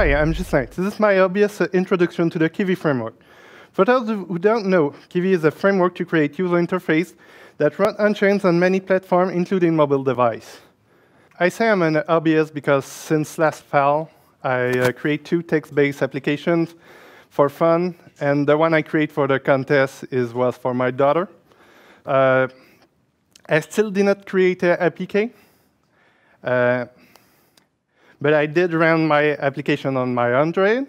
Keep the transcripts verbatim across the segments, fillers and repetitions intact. Hi, I'm Ghislain. This is my obvious introduction to the Kivy framework. For those who don't know, Kivy is a framework to create user interface that runs on chains on many platforms, including mobile devices. I say I'm an obvious because since last fall, I uh, create two text-based applications for fun, and the one I create for the contest is was for my daughter. Uh, I still did not create an A P K, uh, but I did run my application on my Android.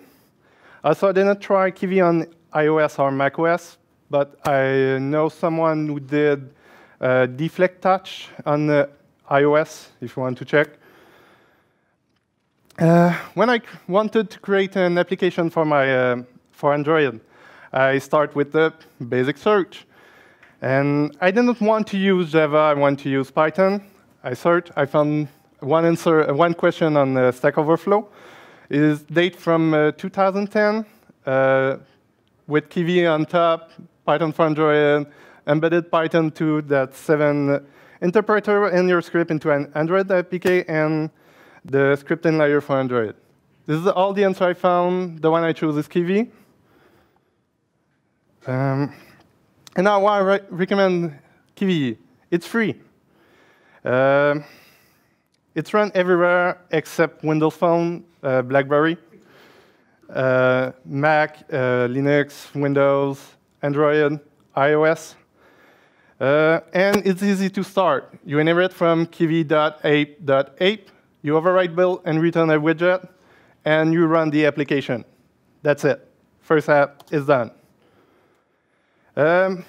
Also, I did not try Kivy on iOS or macOS, but I know someone who did uh, Deflect Touch on uh, iOS, if you want to check. Uh, when I wanted to create an application for, my, uh, for Android, I start with the basic search. And I didn't want to use Java, I want to use Python. I searched, I found one, answer, one question on uh, Stack Overflow. It is date from uh, two thousand ten, uh, with Kivy on top, Python for Android, embedded Python two point seven interpreter, and your script into an Android A P K, and the scripting layer for Android. This is all the answer I found. The one I chose is Kivy. Um, and now why I re recommend Kivy. It's free. Uh, it's run everywhere except Windows Phone, uh, BlackBerry, uh, Mac, uh, Linux, Windows, Android, iOS. Uh, and it's easy to start. You inherit from kv.App.App. You override build and return a widget, and you run the application. That's it. First app is done. Um,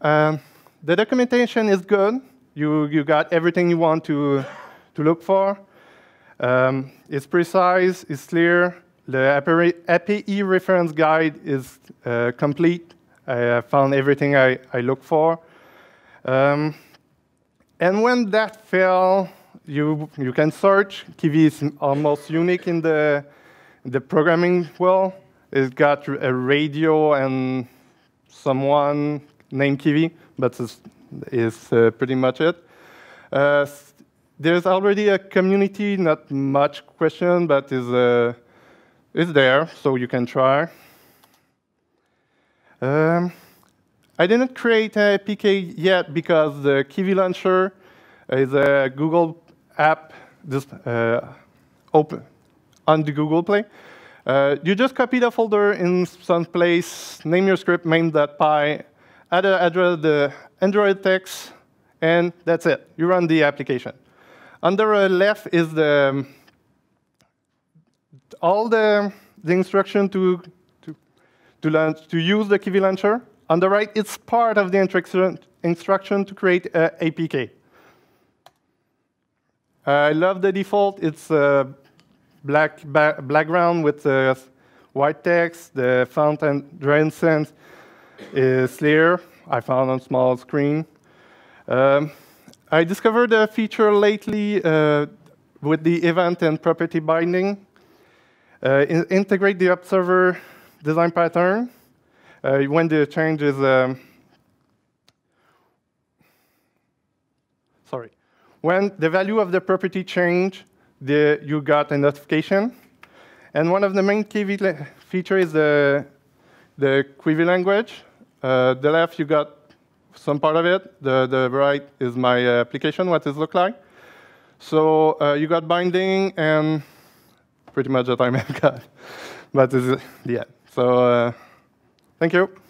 um, the documentation is good. You, you got everything you want to, to look for. Um, it's precise, it's clear. The A P I reference guide is uh, complete. I found everything I, I looked for. Um, and when that fell, You, you can search. Kivy is almost unique in the, the programming world. It's got a radio and someone named Kivy, but this is uh, pretty much it. Uh, there's already a community, not much question, but is, uh, is there, so you can try. Um, I didn't create an A P K yet because the Kivy Launcher is a Google app just uh, open on the Google Play. Uh, you just copy the folder in some place, name your script main.py, add a, address the Android text, and that's it. You run the application. On the left is the all the the instruction to to to launch to use the Kivy Launcher. On the right, it's part of the instruction instruction to create an A P K. I love the default. It's a black ba background with uh, white text. The font and Droid Sans is clear. I found on small screen. Um, I discovered a feature lately uh, with the event and property binding. Uh, in integrate the observer design pattern uh, when the change is. Um, sorry. When the value of the property changed, you got a notification. And one of the main Kivy features is the, the Kivy language. Uh, the left, you got some part of it. The, the right is my application, what it looks like. So uh, you got binding, and pretty much the time I've got. But this is the end. So uh, thank you.